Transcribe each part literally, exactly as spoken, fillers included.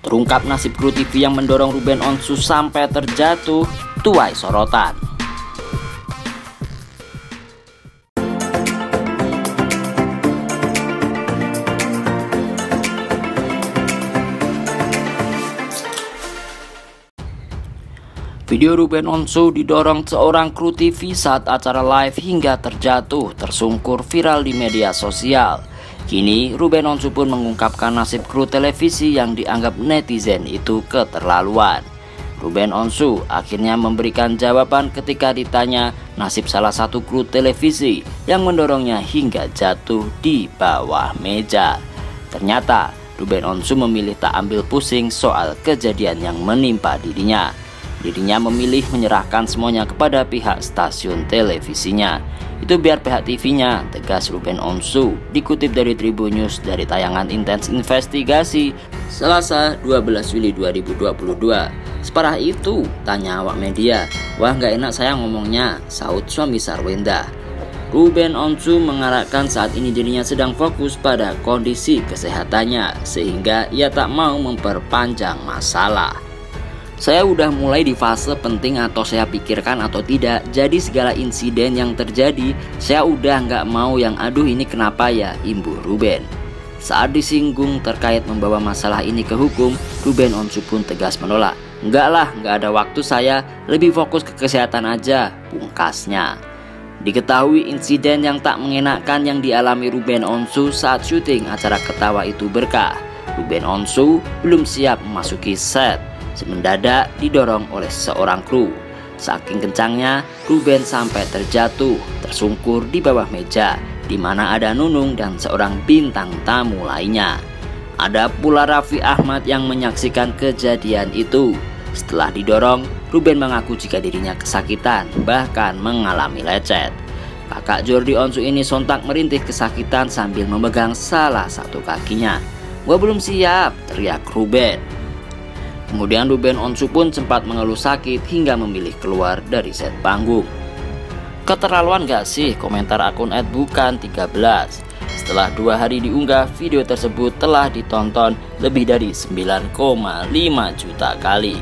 Terungkap nasib kru T V yang mendorong Ruben Onsu sampai terjatuh tuai sorotan. Video Ruben Onsu didorong seorang kru T V saat acara live hingga terjatuh tersungkur viral di media sosial. Kini Ruben Onsu pun mengungkapkan nasib kru televisi yang dianggap netizen itu keterlaluan. Ruben Onsu akhirnya memberikan jawaban ketika ditanya nasib salah satu kru televisi yang mendorongnya hingga jatuh di bawah meja. Ternyata Ruben Onsu memilih tak ambil pusing soal kejadian yang menimpa dirinya. Dirinya memilih menyerahkan semuanya kepada pihak stasiun televisinya. Itu biar pihak T V-nya, tegas Ruben Onsu. Dikutip dari Tribunnews dari tayangan Intense Investigasi Selasa dua belas Juli dua ribu dua puluh dua. Separah itu, tanya awak media. Wah, nggak enak saya ngomongnya, saut suami Sarwendah. Ruben Onsu mengarahkan saat ini dirinya sedang fokus pada kondisi kesehatannya, sehingga ia tak mau memperpanjang masalah. Saya udah mulai di fase penting atau saya pikirkan atau tidak, jadi segala insiden yang terjadi, saya udah nggak mau yang aduh ini kenapa ya, imbu Ruben. Saat disinggung terkait membawa masalah ini ke hukum, Ruben Onsu pun tegas menolak. Nggak lah, nggak ada waktu saya, lebih fokus ke kesehatan aja, pungkasnya. Diketahui insiden yang tak mengenakan yang dialami Ruben Onsu saat syuting acara Ketawa Itu Berkah. Ruben Onsu belum siap memasuki set. Mendadak didorong oleh seorang kru. Saking kencangnya, Ruben sampai terjatuh, tersungkur di bawah meja, di mana ada Nunung dan seorang bintang tamu lainnya. Ada pula Raffi Ahmad yang menyaksikan kejadian itu. Setelah didorong, Ruben mengaku jika dirinya kesakitan, bahkan mengalami lecet. Kakak Jordi Onsu ini sontak merintih kesakitan sambil memegang salah satu kakinya. "Gua belum siap," teriak Ruben. Kemudian Ruben Onsu pun sempat mengeluh sakit hingga memilih keluar dari set panggung. Keterlaluan gak sih? Komentar akun et bukan tiga belas. Setelah dua hari diunggah, video tersebut telah ditonton lebih dari sembilan koma lima juta kali.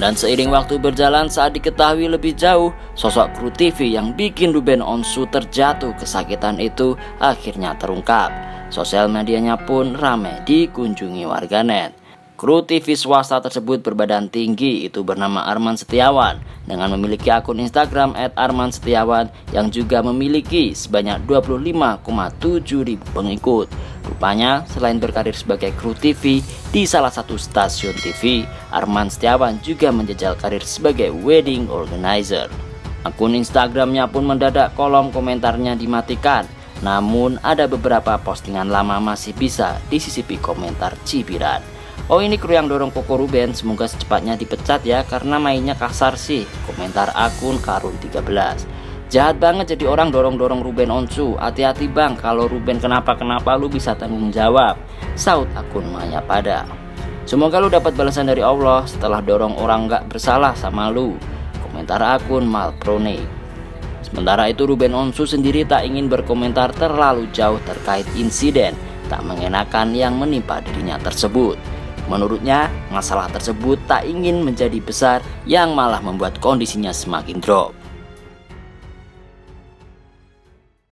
Dan seiring waktu berjalan saat diketahui lebih jauh, sosok kru T V yang bikin Ruben Onsu terjatuh kesakitan itu akhirnya terungkap. Sosial medianya pun ramai dikunjungi warganet. Kru T V swasta tersebut berbadan tinggi itu bernama Arman Setiawan dengan memiliki akun Instagram et arman setiawan yang juga memiliki sebanyak dua puluh lima koma tujuh ribu pengikut. Rupanya selain berkarir sebagai kru T V di salah satu stasiun T V, Arman Setiawan juga menjejal karir sebagai wedding organizer. Akun Instagramnya pun mendadak kolom komentarnya dimatikan. Namun ada beberapa postingan lama masih bisa disisipi komentar cibiran. Oh ini kru yang dorong Koko Ruben, semoga secepatnya dipecat ya karena mainnya kasar sih, komentar akun Karun tiga belas. Jahat banget jadi orang dorong-dorong Ruben Onsu, hati-hati bang kalau Ruben kenapa-kenapa lu bisa tanggung jawab, saut akun Maya Pada. Semoga lu dapat balasan dari Allah setelah dorong orang gak bersalah sama lu, komentar akun Malprone. Sementara itu Ruben Onsu sendiri tak ingin berkomentar terlalu jauh terkait insiden tak mengenakan yang menimpa dirinya tersebut. Menurutnya, masalah tersebut tak ingin menjadi besar yang malah membuat kondisinya semakin drop.